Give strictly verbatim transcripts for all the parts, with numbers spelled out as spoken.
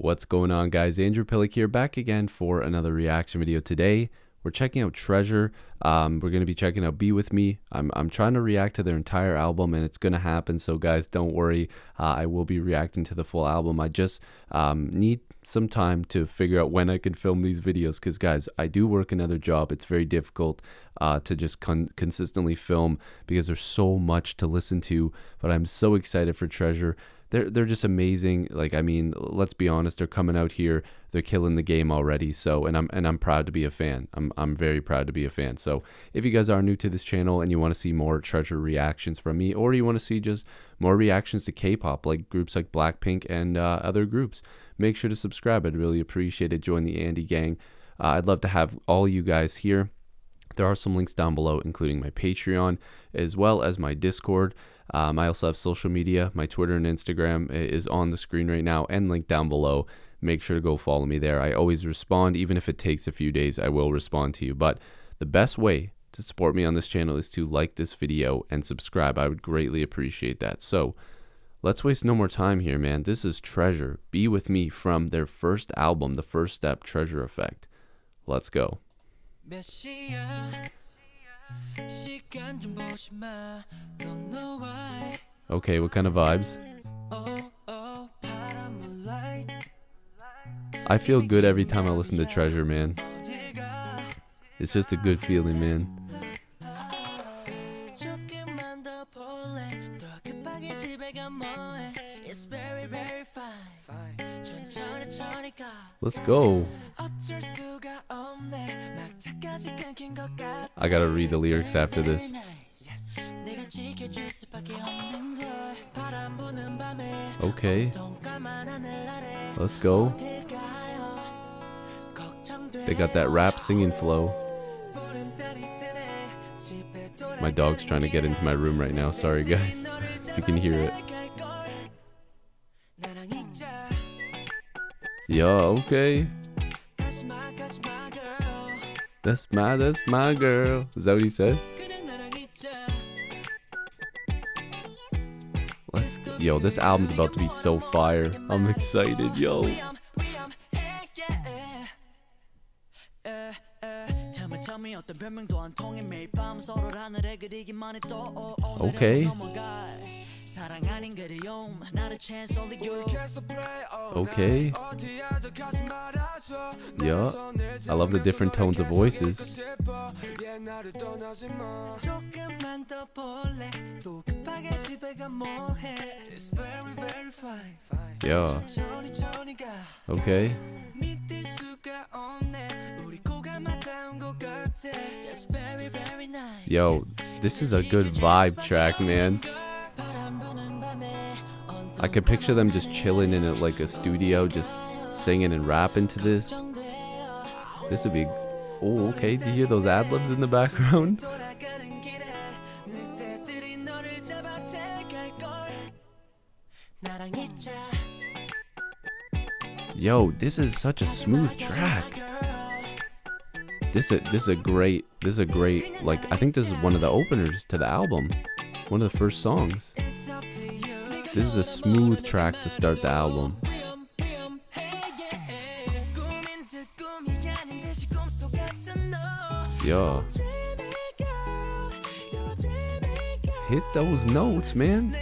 What's going on, guys? Andrew Piluk here, back again for another reaction video. Today we're checking out Treasure. Um, we're going to be checking out Be With Me. I'm, I'm trying to react to their entire album, and it's going to happen, so guys, don't worry. Uh, I will be reacting to the full album. I just um, need some time to figure out when I can film these videos because, guys, I do work another job. It's very difficult uh, to just con consistently film because there's so much to listen to, but I'm so excited for Treasure. They're, they're just amazing. Like, I mean, let's be honest, they're coming out here, they're killing the game already. So, and I'm, and I'm proud to be a fan. I'm, I'm very proud to be a fan. So if you guys are new to this channel and you want to see more Treasure reactions from me, or you want to see just more reactions to K-pop, like groups like Blackpink and uh, other groups, make sure to subscribe. I'd really appreciate it. Join the Andy gang. Uh, I'd love to have all you guys here. There are some links down below, including my Patreon, as well as my Discord. Um, I also have social media. My Twitter and Instagram is on the screen right now and linked down below. Make sure to go follow me there. I always respond. Even if it takes a few days, I will respond to you. But the best way to support me on this channel is to like this video and subscribe. I would greatly appreciate that. So let's waste no more time here, man. This is Treasure, Be With Me, from their first album, The First Step, Treasure Effect. Let's go. Okay, what kind of vibes? I feel good every time I listen to Treasure, man. It's just a good feeling, man. Let's go. I gotta read the lyrics after this. Okay. Let's go. They got that rap singing flow. My dog's trying to get into my room right now. Sorry, guys, if you can hear it. Yeah, okay. That's my, that's my girl. Is that what he said? Let's, yo, this album's about to be so fire. I'm excited, yo. Okay. Okay. Yeah. I love the different tones of voices. Yeah. Okay. Yo, this is a good vibe track, man. I could picture them just chilling in a, like a studio, just singing and rapping to this. This would be... Oh, okay. Do you hear those ad-libs in the background? Yo, this is such a smooth track. This is this is a great this is a great like I think this is one of the openers to the album, one of the first songs. This is a smooth track to start the album. Yo. Hit those notes, man.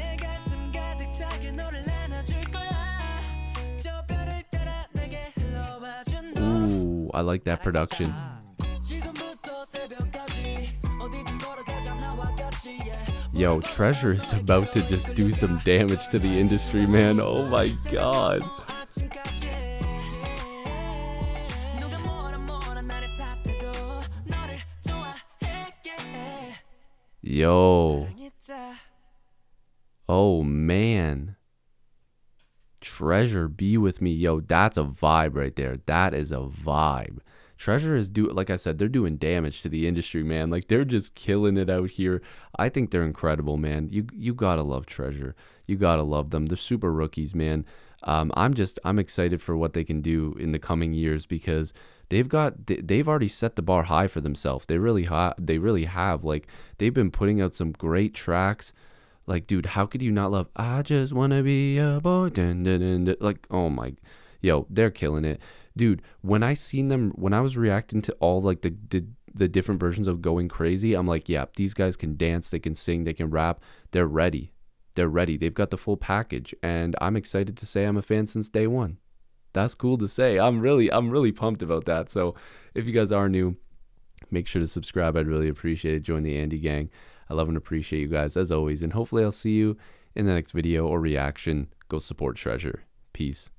Ooh, I like that production. Yo, Treasure is about to just do some damage to the industry, man. Oh my god. Yo. Oh man. Treasure, Be With Me. Yo, that's a vibe right there. That is a vibe. Treasure is do like I said, they're doing damage to the industry, man. Like, they're just killing it out here. I think they're incredible, man. You you gotta love Treasure. You gotta love them. They're super rookies, man. Um, I'm just I'm excited for what they can do in the coming years because they've got they've already set the bar high for themselves. They really ha they really have. Like, they've been putting out some great tracks. Like, dude, how could you not love I Just Wanna Be a Boy? Dun, dun, dun, dun. Like, oh my. yo, they're killing it. Dude, when I seen them, when I was reacting to all like the, the, the different versions of Going Crazy, I'm like, yeah, these guys can dance, they can sing, they can rap, they're ready. They're ready. They've got the full package, and I'm excited to say I'm a fan since day one. That's cool to say. I'm really, I'm really pumped about that. So if you guys are new, make sure to subscribe. I'd really appreciate it. Join the Andy gang. I love and appreciate you guys as always, and hopefully I'll see you in the next video or reaction. Go support Treasure. Peace.